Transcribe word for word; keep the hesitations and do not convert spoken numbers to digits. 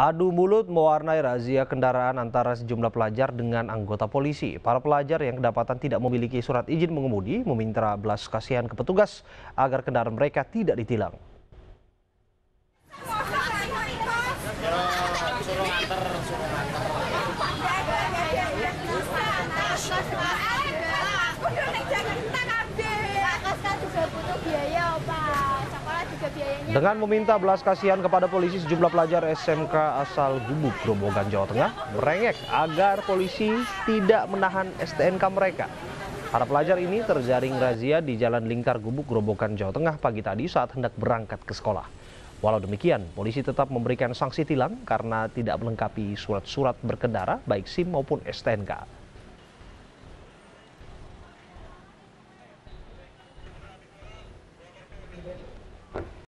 Adu mulut mewarnai razia kendaraan antara sejumlah pelajar dengan anggota polisi. Para pelajar yang kedapatan tidak memiliki surat izin mengemudi meminta belas kasihan ke petugas agar kendaraan mereka tidak ditilang. Dengan meminta belas kasihan kepada polisi, sejumlah pelajar S M K asal Gubuk, Grobogan, Jawa Tengah merengek agar polisi tidak menahan S T N K mereka. Para pelajar ini terjaring razia di Jalan Lingkar Gubuk, Grobogan, Jawa Tengah pagi tadi saat hendak berangkat ke sekolah. Walau demikian, polisi tetap memberikan sanksi tilang karena tidak melengkapi surat-surat berkendara baik SIM maupun S T N K.